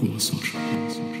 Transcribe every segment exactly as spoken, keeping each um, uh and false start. Kursor. Kursor. Kursor. Kursor. Kursor. Kursor. Kursor.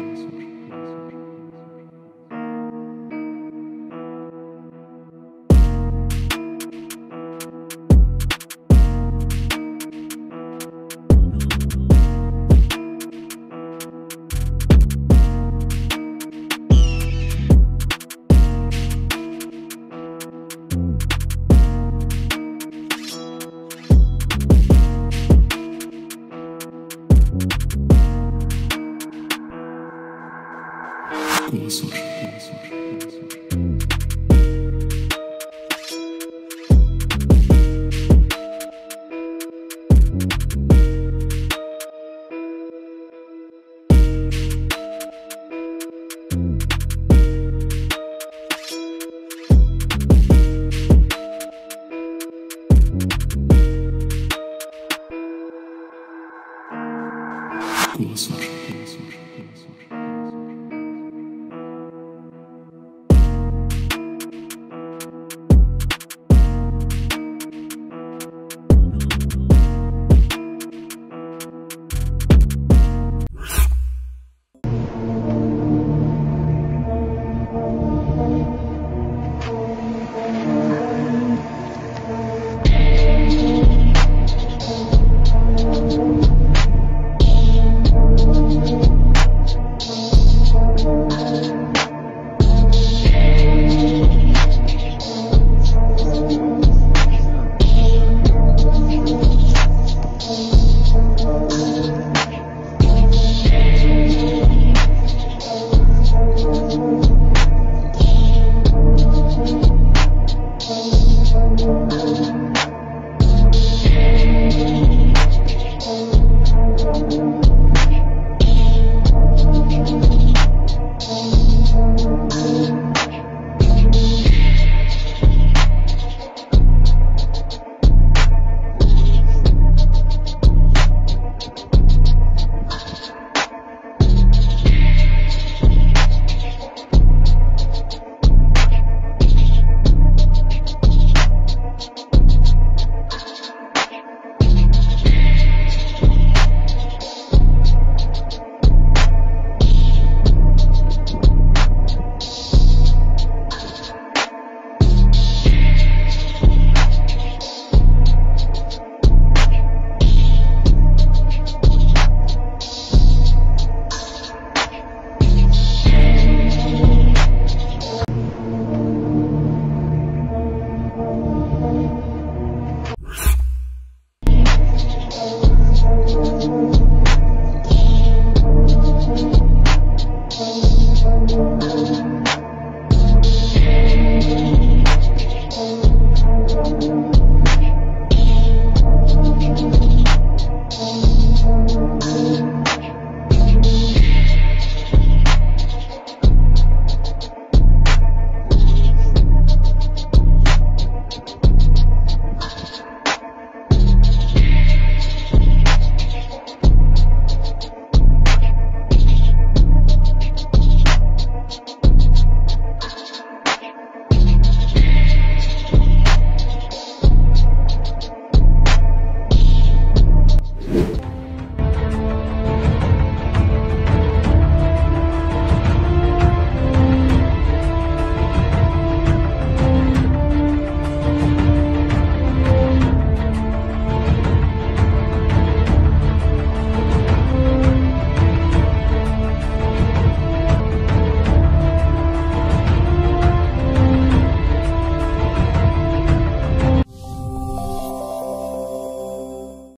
Kursor.